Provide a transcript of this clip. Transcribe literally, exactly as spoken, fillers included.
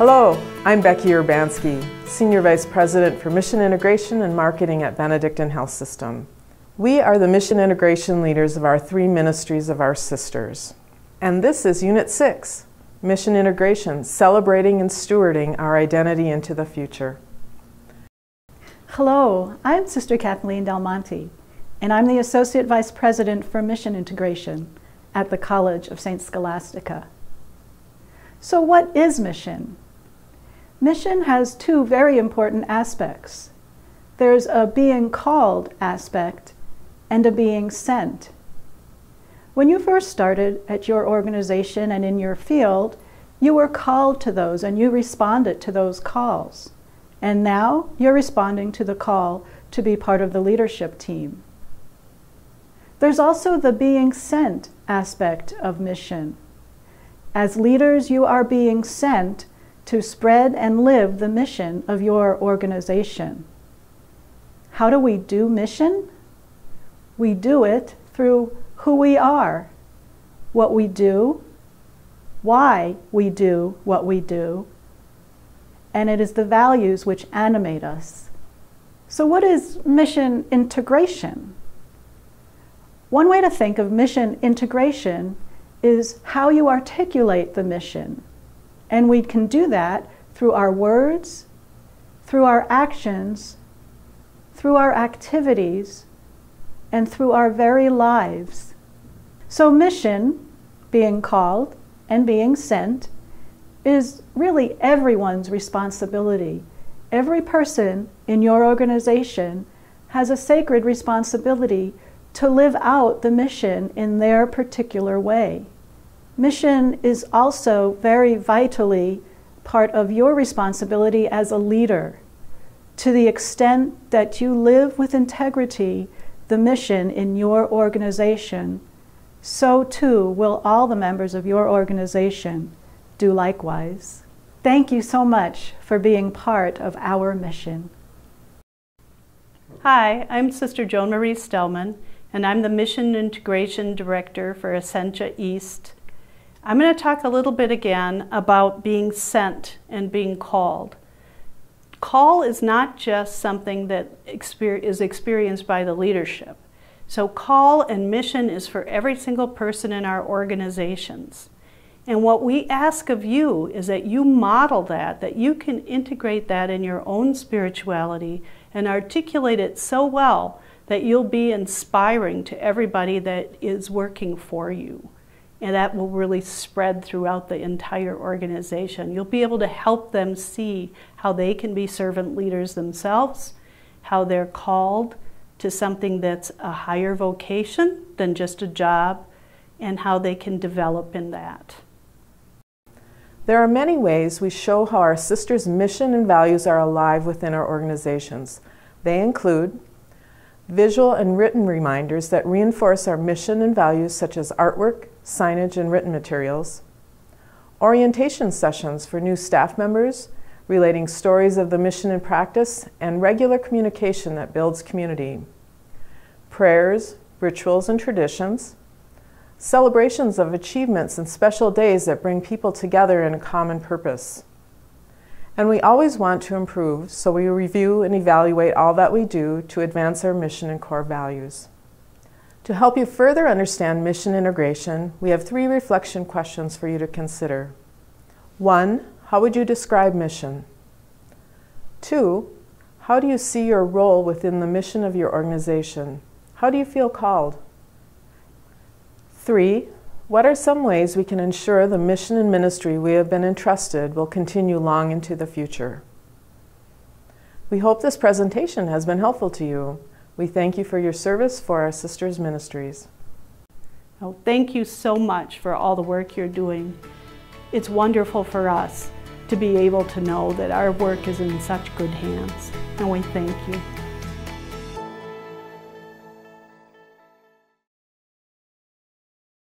Hello, I'm Becky Urbanski, Senior Vice President for Mission Integration and Marketing at Benedictine Health System. We are the mission integration leaders of our three ministries of our sisters. And this is Unit six, Mission Integration, Celebrating and Stewarding Our Identity into the Future. Hello, I'm Sister Kathleen Del Monte, and I'm the Associate Vice President for Mission Integration at the College of Saint Scholastica. So what is mission? Mission has two very important aspects. There's a being called aspect and a being sent. When you first started at your organization and in your field, you were called to those and you responded to those calls. And now you're responding to the call to be part of the leadership team. There's also the being sent aspect of mission. As leaders, you are being sent to spread and live the mission of your organization. How do we do mission? We do it through who we are, what we do, why we do what we do, and it is the values which animate us. So what is mission integration? One way to think of mission integration is how you articulate the mission. And we can do that through our words, through our actions, through our activities, and through our very lives. So mission, being called and being sent, is really everyone's responsibility. Every person in your organization has a sacred responsibility to live out the mission in their particular way. Mission is also very vitally part of your responsibility as a leader. To the extent that you live with integrity the mission in your organization, so too will all the members of your organization do likewise. Thank you so much for being part of our mission. Hi, I'm Sister Joan Marie Stellman, and I'm the Mission Integration Director for Essentia East. I'm going to talk a little bit again about being sent and being called. Call is not just something that exper- is experienced by the leadership. So call and mission is for every single person in our organizations. And what we ask of you is that you model that, that you can integrate that in your own spirituality and articulate it so well that you'll be inspiring to everybody that is working for you. And that will really spread throughout the entire organization. You'll be able to help them see how they can be servant leaders themselves, how they're called to something that's a higher vocation than just a job, and how they can develop in that. There are many ways we show how our sisters' mission and values are alive within our organizations. They include visual and written reminders that reinforce our mission and values, such as artwork, signage, and written materials. Orientation sessions for new staff members, relating stories of the mission and practice, and regular communication that builds community. Prayers, rituals, and traditions. Celebrations of achievements and special days that bring people together in a common purpose. And we always want to improve, so we review and evaluate all that we do to advance our mission and core values. To help you further understand mission integration, we have three reflection questions for you to consider. One, how would you describe mission? Two, how do you see your role within the mission of your organization? How do you feel called? Three, what are some ways we can ensure the mission and ministry we have been entrusted will continue long into the future? We hope this presentation has been helpful to you. We thank you for your service for our sisters' ministries. Oh, thank you so much for all the work you're doing. It's wonderful for us to be able to know that our work is in such good hands, and we thank you.